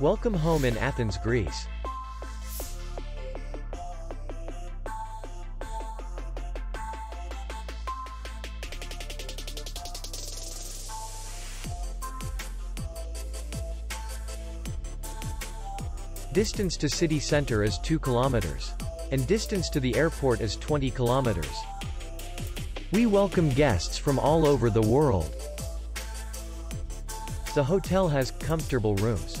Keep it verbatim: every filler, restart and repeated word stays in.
Welcome home in Athens, Greece. Distance to city center is two kilometers. And distance to the airport is twenty kilometers. We welcome guests from all over the world. The hotel has comfortable rooms,